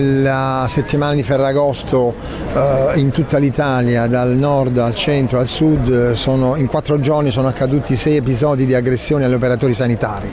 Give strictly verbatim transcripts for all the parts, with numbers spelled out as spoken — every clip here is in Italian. nella settimana di Ferragosto eh, in tutta l'Italia, dal nord al centro al sud, sono, in quattro giorni sono accaduti sei episodi di aggressione agli operatori sanitari.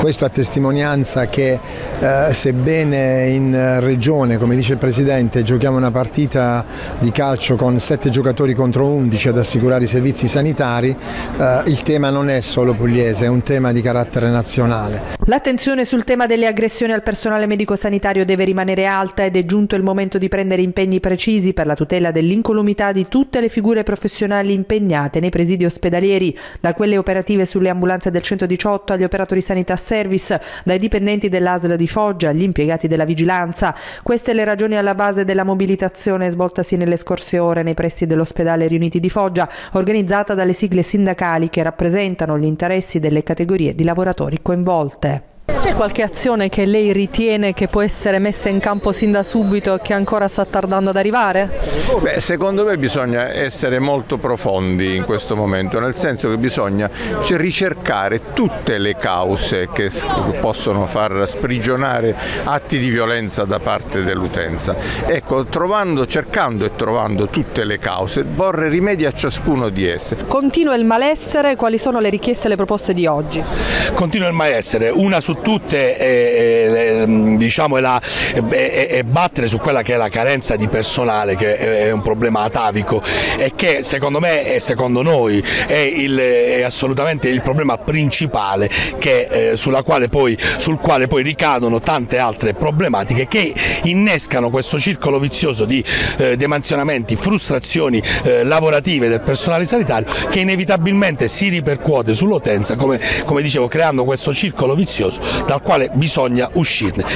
Questo a testimonianza che eh, sebbene in regione, come dice il Presidente, giochiamo una partita di calcio con sette giocatori contro undici ad assicurare i servizi sanitari, eh, il tema non è solo pugliese, è un tema di carattere nazionale. L'attenzione sul tema delle aggressioni al personale medico-sanitario deve rimanere alta ed è giunto il momento di prendere impegni precisi per la tutela dell'incolumità di tutte le figure professionali impegnate nei presidi ospedalieri, da quelle operative sulle ambulanze del centodiciotto agli operatori Sanità Service, dai dipendenti dell'A S L di Foggia agli impiegati della vigilanza. Queste le ragioni alla base della mobilitazione svoltasi nelle scorse ore nei pressi dell'ospedale Riuniti di Foggia, organizzata dalle sigle sindacali che rappresentano gli interessi delle categorie di lavoratori coinvolte. C'è qualche azione che lei ritiene che può essere messa in campo sin da subito e che ancora sta tardando ad arrivare? Beh, secondo me bisogna essere molto profondi in questo momento, nel senso che bisogna ricercare tutte le cause che possono far sprigionare atti di violenza da parte dell'utenza. Ecco, trovando, cercando e trovando tutte le cause, porre rimedio a ciascuno di esse. Continua il malessere, quali sono le richieste e le proposte di oggi? Continua il malessere, una su tutte. Tutte eh, eh, diciamo, e, la, eh, e battere su quella che è la carenza di personale, che è un problema atavico e che secondo me e secondo noi è, il, è assolutamente il problema principale che, eh, sulla quale poi, sul quale poi ricadono tante altre problematiche che innescano questo circolo vizioso di eh, demansionamenti, frustrazioni eh, lavorative del personale sanitario che inevitabilmente si ripercuote sull'utenza, come, come dicevo, creando questo circolo vizioso dal quale bisogna uscirne.